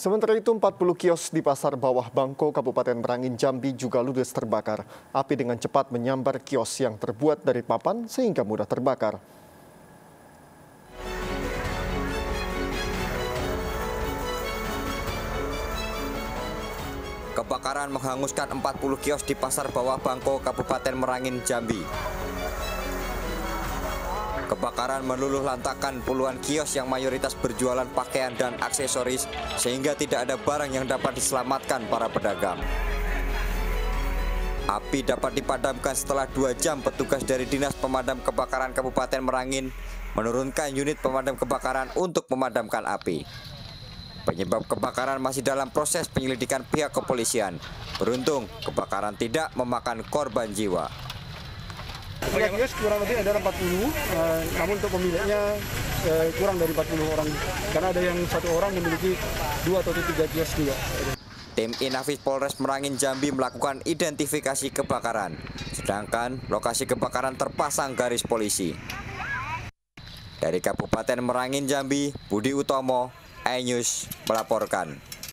Sementara itu, 40 kios di Pasar Bawah Bangko, Kabupaten Merangin, Jambi juga ludes terbakar. Api dengan cepat menyambar kios yang terbuat dari papan sehingga mudah terbakar. Kebakaran menghanguskan 40 kios di Pasar Bawah Bangko, Kabupaten Merangin, Jambi. Kebakaran meluluh lantakan puluhan kios yang mayoritas berjualan pakaian dan aksesoris sehingga tidak ada barang yang dapat diselamatkan para pedagang. Api dapat dipadamkan setelah 2 jam petugas dari Dinas Pemadam Kebakaran Kabupaten Merangin menurunkan unit pemadam kebakaran untuk memadamkan api. Penyebab kebakaran masih dalam proses penyelidikan pihak kepolisian. Beruntung, kebakaran tidak memakan korban jiwa. Kios kurang lebih ada 40, namun untuk pemiliknya kurang dari 40 orang, karena ada yang 1 orang memiliki 2 atau 3 kios juga. Tim INAFIS Polres Merangin Jambi melakukan identifikasi kebakaran, sedangkan lokasi kebakaran terpasang garis polisi. Dari Kabupaten Merangin Jambi, Budi Utomo, E-News melaporkan.